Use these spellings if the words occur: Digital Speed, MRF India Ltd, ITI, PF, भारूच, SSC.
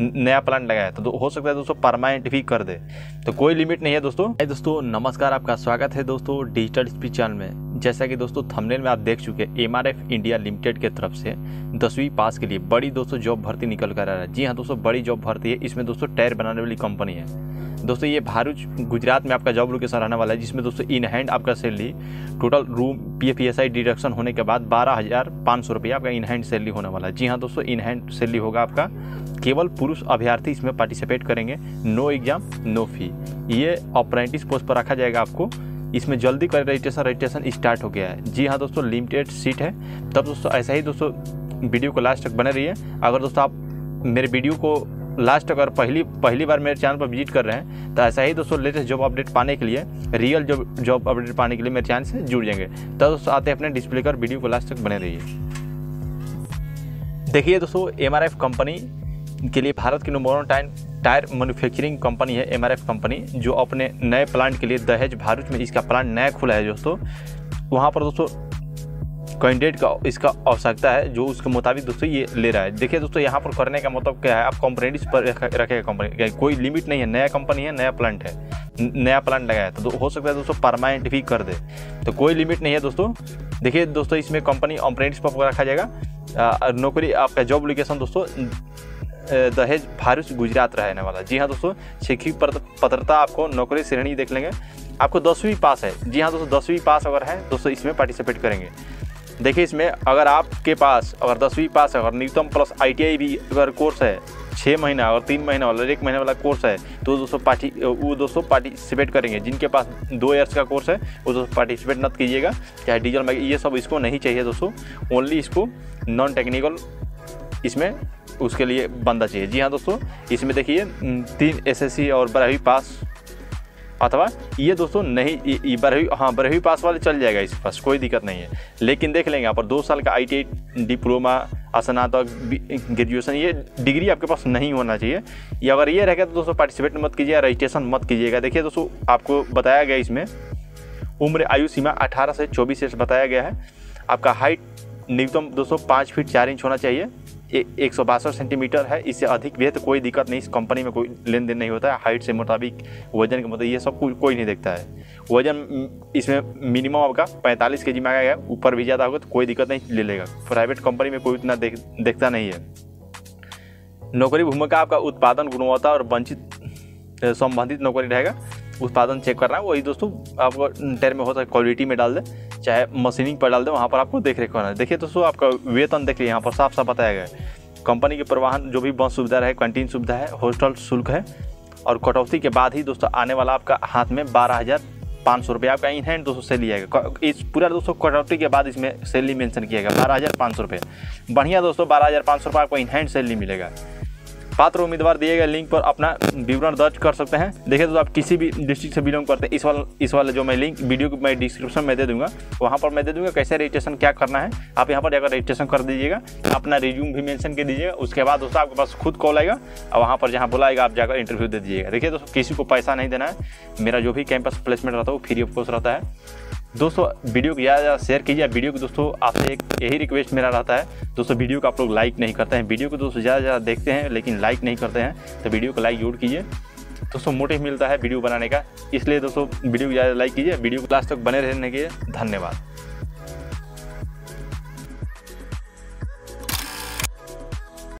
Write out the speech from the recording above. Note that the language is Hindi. नया प्लांट लगाया तो हो सकता है दोस्तों परमानेंट भी कर दे, तो कोई लिमिट नहीं है दोस्तों। दोस्तों नमस्कार, आपका स्वागत है दोस्तों डिजिटल स्पीड चैनल में। जैसा कि दोस्तों थंबनेल में आप देख चुके हैं, MRF इंडिया लिमिटेड के तरफ से 10वीं पास के लिए बड़ी दोस्तों जॉब भर्ती निकल कर आ रहा है। जी हाँ दोस्तों, बड़ी जॉब भर्ती है। इसमें दोस्तों टायर बनाने वाली कंपनी है दोस्तों, ये भारूच गुजरात में आपका जॉब लोकेशन रहने वाला है, जिसमें दोस्तों इन हैंड आपका सैलरी टोटल रूम PF PSI डिडक्शन होने के बाद 12,500 रुपया आपका इन हैंड सैलरी होने वाला है। जी हाँ दोस्तों, इन हैंड सैलरी होगा आपका। केवल पुरुष अभ्यर्थी इसमें पार्टिसिपेट करेंगे, नो एग्जाम नो फी। ये अप्रेंटिस पोस्ट पर रखा जाएगा आपको। इसमें जल्दी कर, रजिस्ट्रेशन स्टार्ट हो गया है। जी हाँ दोस्तों, लिमिटेड सीट है। तब दोस्तों ऐसा ही दोस्तों वीडियो को लास्ट तक बने रहिए। अगर दोस्तों आप मेरे वीडियो को लास्ट अगर पहली बार मेरे चैनल पर विजिट कर रहे हैं तो ऐसा ही दोस्तों लेटेस्ट जॉब अपडेट पाने के लिए, रियल जॉब अपडेट पाने के लिए मेरे चैनल से जुड़ जाएंगे। तो दोस्तों आते हैं अपने डिस्प्ले पर, वीडियो को लास्ट तक बने रहिए। देखिए दोस्तों, MRF कंपनी के लिए भारत की नंबर 1 टायर मैन्युफैक्चरिंग कंपनी है MRF कंपनी, जो अपने नए प्लांट के लिए दहेज भारूच में इसका प्लांट नया खुला है दोस्तों। वहाँ पर दोस्तों कैंडिडेट का इसका आवश्यकता है, जो उसके मुताबिक दोस्तों ये ले रहा है। देखिए दोस्तों, यहाँ पर करने का मतलब क्या है, आप कॉम्प्रेंडिस पर रखेगा कंपनी, कोई लिमिट नहीं है। नया कंपनी है, नया प्लांट है, नया प्लांट लगाया तो हो सकता है दोस्तों परमानेंट भी कर दे, तो कोई लिमिट नहीं है दोस्तों। देखिए दोस्तों, इसमें कंपनी अप्रेंटिस पर रखा जाएगा। नौकरी आपका जॉब लोकेशन दोस्तों दहेज भारूच गुजरात रहने वाला। जी हाँ दोस्तों, शैक्षिक पात्रता आपको नौकरी श्रेणी देख लेंगे, आपको 10वीं पास है। जी हाँ दोस्तों, 10वीं पास अगर है दोस्तों इसमें पार्टिसिपेट करेंगे। देखिए इसमें अगर आपके पास अगर 10वीं पास है, अगर न्यूनतम प्लस ITI भी अगर कोर्स है 6 महीना और 3 महीने वाला 1 महीने वाला कोर्स है, तो वो दोस्तों पार्टिसिपेट करेंगे। जिनके पास 2 इयर्स का कोर्स है वो दोस्तों पार्टिसिपेट मत कीजिएगा, चाहे डीजल मैग ये सब इसको नहीं चाहिए दोस्तों। ओनली इसको नॉन टेक्निकल इसमें उसके लिए बंदा चाहिए। जी हाँ दोस्तों, इसमें देखिए 3 SSC और 12वीं पास, अथवा ये दोस्तों नहीं 12वीं पास वाले चल जाएगा, इस पास कोई दिक्कत नहीं है। लेकिन देख लेंगे यहाँ पर 2 साल का ITI डिप्लोमा, स्नातक, ग्रेजुएशन, ये डिग्री आपके पास नहीं होना चाहिए। या अगर ये रहेगा तो दोस्तों पार्टिसिपेट मत कीजिए, रजिस्ट्रेशन मत कीजिएगा। देखिए दोस्तों, आपको बताया गया इसमें उम्र आयु सीमा 18 से 24 ईयर्स बताया गया है। आपका हाइट न्यूनतम दोस्तों 5 फीट 4 इंच होना चाहिए, 162 सेंटीमीटर है, इससे अधिक भी है तो कोई दिक्कत नहीं। इस कंपनी में कोई लेन देन नहीं होता है। हाइट से मुताबिक, वजन के मतलब, ये सब कुछ कोई नहीं देखता है। वजन इसमें मिनिमम आपका 45 kg में आएगा, ऊपर भी ज़्यादा होगा तो कोई दिक्कत नहीं, ले लेगा। प्राइवेट कंपनी में कोई उतना देखता नहीं है। नौकरी भूमिका आपका उत्पादन गुणवत्ता और वंचित संबंधित नौकरी रहेगा। उत्पादन चेक करना है, वही दोस्तों आपको टायर में हो सकता है क्वालिटी में डाल दें, चाहे मशीनिंग पर डाल दें, वहाँ पर आपको देख रेख करना है। देखिए दोस्तों, आपका वेतन देखिए यहाँ पर साफ साफ बताया गया है। कंपनी के परिवहन जो भी बस सुविधा है, कैंटीन सुविधा है, हॉस्टल शुल्क है, और कटौती के बाद ही दोस्तों आने वाला आपका हाथ में 12,500 रुपये आपका इन हैंड दोस्तों सैलरी आएगा। इस पूरा दोस्तों कटौती के बाद इसमें सैलरी मेंशन किया गया 12,500 रुपये। बढ़िया दोस्तों, 12,500 रुपये आपको इन हैंड सैलरी मिलेगा। पात्र उम्मीदवार दिए गए लिंक पर अपना विवरण दर्ज कर सकते हैं। देखिए दोस्तों, आप किसी भी डिस्ट्रिक्ट से बिलोंग करते हैं, इस वाले जो मैं लिंक वीडियो को मैं डिस्क्रिप्शन में दे दूंगा, वहाँ पर मैं दे दूंगा कैसे रजिस्ट्रेशन क्या करना है। आप यहाँ पर जाकर रजिस्ट्रेशन कर दीजिएगा, अपना रिज्यूम भी मेंशन कर दीजिएगा। उसके बाद दोस्तों आपके पास खुद कॉल आएगा और वहाँ पर जहाँ बुलाएगा आप जाकर इंटरव्यू दे दीजिएगा। देखिए दोस्तों, किसी को पैसा नहीं देना है। मेरा जो भी कैंपस प्लेसमेंट रहता है वो फ्री ऑफ कॉस्ट रहता है। दोस्तों वीडियो को ज़्यादा शेयर कीजिए। वीडियो को दोस्तों आपसे एक यही रिक्वेस्ट मेरा रहता है दोस्तों, वीडियो को आप लोग लाइक नहीं करते हैं। वीडियो को दोस्तों ज़्यादा देखते हैं लेकिन लाइक नहीं करते हैं, तो वीडियो को लाइक जरूर कीजिए दोस्तों। मोटिव मिलता है वीडियो बनाने का, इसलिए दोस्तों वीडियो को ज़्यादा लाइक कीजिए। वीडियो को लास्ट तक बने रहने के लिए धन्यवाद।